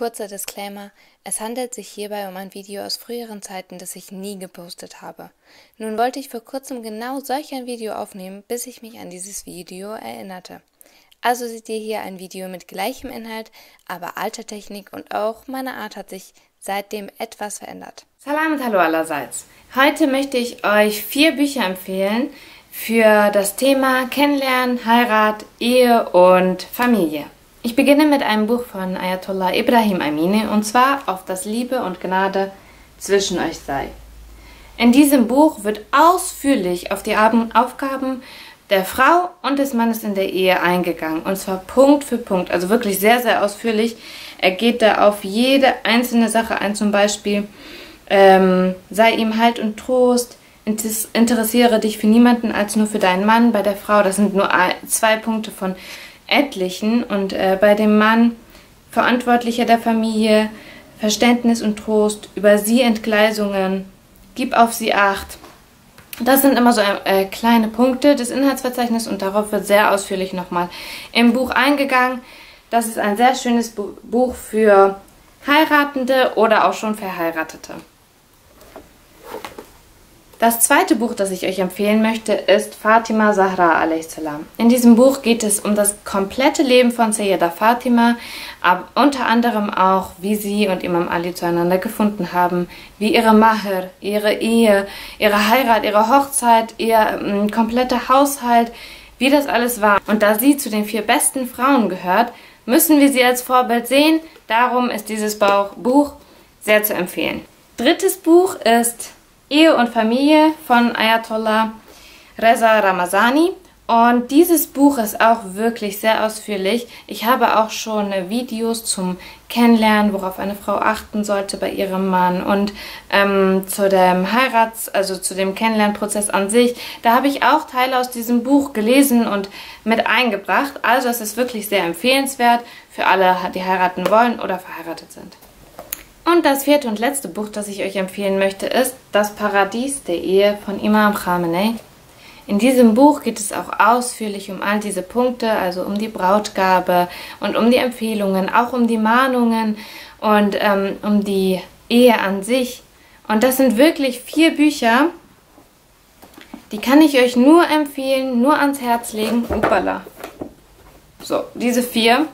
Kurzer Disclaimer, es handelt sich hierbei um ein Video aus früheren Zeiten, das ich nie gepostet habe. Nun wollte ich vor kurzem genau solch ein Video aufnehmen, bis ich mich an dieses Video erinnerte. Also seht ihr hier ein Video mit gleichem Inhalt, aber alter Technik und auch meine Art hat sich seitdem etwas verändert. Salam und hallo allerseits. Heute möchte ich euch 4 Bücher empfehlen für das Thema Kennenlernen, Heirat, Ehe und Familie. Ich beginne mit einem Buch von Ayatollah Ibrahim Amini und zwar auf das Liebe und Gnade zwischen euch sei. In diesem Buch wird ausführlich auf die Aufgaben der Frau und des Mannes in der Ehe eingegangen und zwar Punkt für Punkt, also wirklich sehr, sehr ausführlich. Er geht da auf jede einzelne Sache ein, zum Beispiel sei ihm Halt und Trost, interessiere dich für niemanden als nur für deinen Mann. Bei der Frau, das sind nur 2 Punkte von etlichen, und bei dem Mann Verantwortlicher der Familie, Verständnis und Trost, über sie Entgleisungen, gib auf sie Acht. Das sind immer so kleine Punkte des Inhaltsverzeichnisses und darauf wird sehr ausführlich nochmal im Buch eingegangen. Das ist ein sehr schönes Buch für Heiratende oder auch schon Verheiratete. Das zweite Buch, das ich euch empfehlen möchte, ist Fatima Sahra Alayhis Salam. In diesem Buch geht es um das komplette Leben von Sayyada Fatima, unter anderem auch, wie sie und Imam Ali zueinander gefunden haben, wie ihre Mahr, ihre Ehe, ihre Heirat, ihre Hochzeit, ihr kompletter Haushalt, wie das alles war. Und da sie zu den 4 besten Frauen gehört, müssen wir sie als Vorbild sehen. Darum ist dieses Buch sehr zu empfehlen. Drittes Buch ist Ehe und Familie von Ayatollah Reza Ramazani, und dieses Buch ist auch wirklich sehr ausführlich. Ich habe auch schon Videos zum Kennenlernen, worauf eine Frau achten sollte bei ihrem Mann, und zu dem Kennenlernprozess an sich. Da habe ich auch Teile aus diesem Buch gelesen und mit eingebracht. Also es ist wirklich sehr empfehlenswert für alle, die heiraten wollen oder verheiratet sind. Und das 4. und letzte Buch, das ich euch empfehlen möchte, ist Das Paradies der Ehe von Imam Khamenei. In diesem Buch geht es auch ausführlich um all diese Punkte, also um die Brautgabe und um die Empfehlungen, auch um die Mahnungen und um die Ehe an sich. Und das sind wirklich 4 Bücher, die kann ich euch nur empfehlen, nur ans Herz legen. Upala. So, diese 4.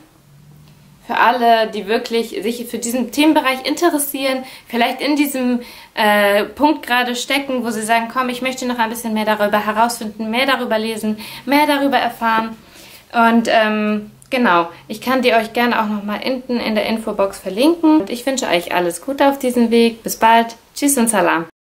Für alle, die wirklich sich für diesen Themenbereich interessieren, vielleicht in diesem Punkt gerade stecken, wo sie sagen, komm, ich möchte noch ein bisschen mehr darüber herausfinden, mehr darüber lesen, mehr darüber erfahren. Und genau, ich kann die euch gerne auch nochmal hinten in der Infobox verlinken. Und ich wünsche euch alles Gute auf diesem Weg. Bis bald. Tschüss und Salam.